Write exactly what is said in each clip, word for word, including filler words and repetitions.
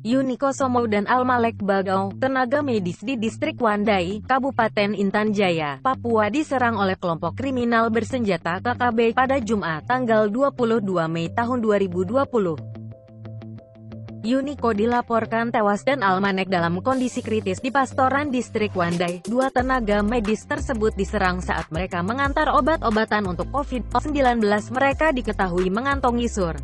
Yuniko Somo dan Almalek Bagau, tenaga medis di Distrik Wandai, Kabupaten Intan Jaya, Papua diserang oleh kelompok kriminal bersenjata K K B pada Jumat, tanggal dua puluh dua Mei tahun dua ribu dua puluh. Yuniko dilaporkan tewas dan Almalek dalam kondisi kritis di Pastoran Distrik Wandai. Dua tenaga medis tersebut diserang saat mereka mengantar obat-obatan untuk COVID sembilan belas. Mereka diketahui mengantongi sur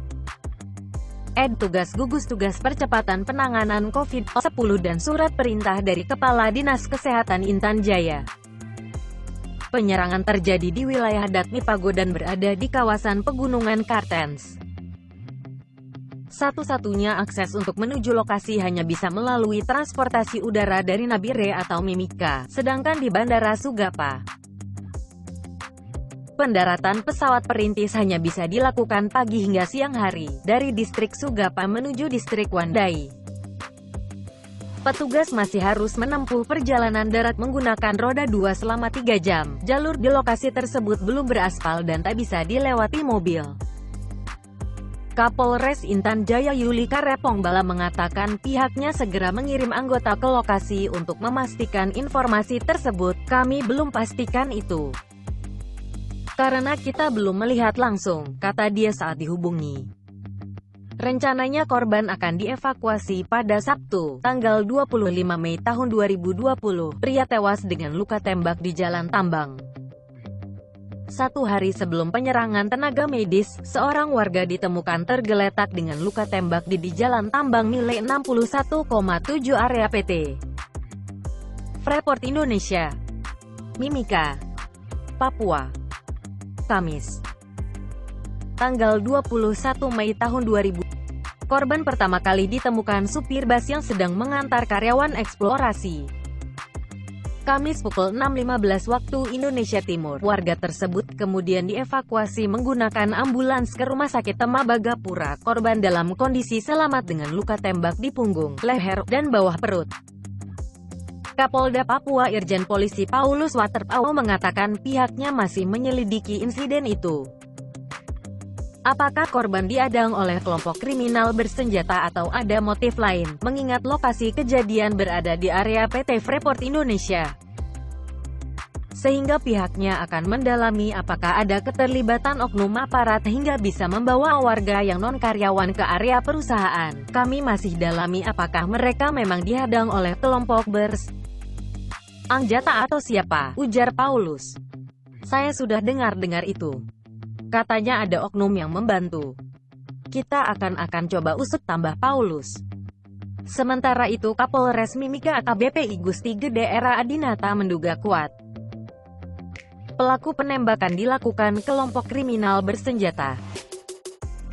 Ed tugas gugus tugas percepatan penanganan COVID sembilan belas dan surat perintah dari Kepala Dinas Kesehatan Intan Jaya. Penyerangan terjadi di wilayah Datnipago dan berada di kawasan Pegunungan Kartens. Satu-satunya akses untuk menuju lokasi hanya bisa melalui transportasi udara dari Nabire atau Mimika, sedangkan di Bandara Sugapa, pendaratan pesawat perintis hanya bisa dilakukan pagi hingga siang hari, dari Distrik Sugapa menuju Distrik Wandai. Petugas masih harus menempuh perjalanan darat menggunakan roda dua selama tiga jam. Jalur di lokasi tersebut belum beraspal dan tak bisa dilewati mobil. Kapolres Intan Jaya Yulika Repongbala mengatakan pihaknya segera mengirim anggota ke lokasi untuk memastikan informasi tersebut. Kami belum pastikan itu, karena kita belum melihat langsung, kata dia saat dihubungi. Rencananya korban akan dievakuasi pada Sabtu, tanggal dua puluh lima Mei tahun dua ribu dua puluh. Pria tewas dengan luka tembak di Jalan Tambang. Satu hari sebelum penyerangan tenaga medis, seorang warga ditemukan tergeletak dengan luka tembak di, di Jalan Tambang milik enam puluh satu koma tujuh area P T. Freeport Indonesia, Mimika, Papua, Kamis, tanggal dua puluh satu Mei tahun dua ribu. Korban pertama kali ditemukan supir bus yang sedang mengantar karyawan eksplorasi. Kamis pukul enam lima belas waktu Indonesia Timur, warga tersebut kemudian dievakuasi menggunakan ambulans ke Rumah Sakit Temabagapura. Korban dalam kondisi selamat dengan luka tembak di punggung, leher, dan bawah perut. Kapolda Papua Irjen Polisi Paulus Waterpao mengatakan pihaknya masih menyelidiki insiden itu. Apakah korban diadang oleh kelompok kriminal bersenjata atau ada motif lain, mengingat lokasi kejadian berada di area P T. Freeport Indonesia. Sehingga pihaknya akan mendalami apakah ada keterlibatan oknum aparat hingga bisa membawa warga yang non-karyawan ke area perusahaan. Kami masih dalami apakah mereka memang dihadang oleh kelompok bers Angjata atau siapa, ujar Paulus. Saya sudah dengar-dengar itu. Katanya ada oknum yang membantu. Kita akan-akan coba usut, tambah Paulus. Sementara itu Kapolres Mimika A K B P I Gusti Gede Era Adinata menduga kuat pelaku penembakan dilakukan kelompok kriminal bersenjata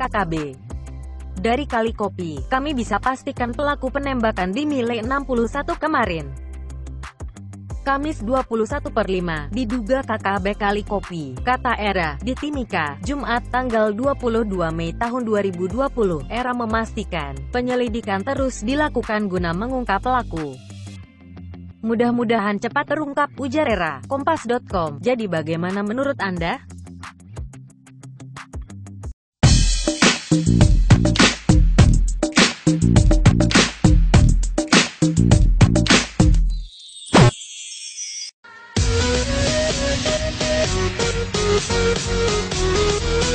K K B. Dari Kali Kopi, kami bisa pastikan pelaku penembakan di milik enam puluh satu kemarin, Kamis dua puluh satu per lima, diduga K K B Kali Kopi, kata Era. Di Timika, Jumat tanggal dua puluh dua Mei tahun dua ribu dua puluh, Era memastikan penyelidikan terus dilakukan guna mengungkap pelaku. Mudah-mudahan cepat terungkap, ujar Era. Kompas dot com. Jadi bagaimana menurut Anda?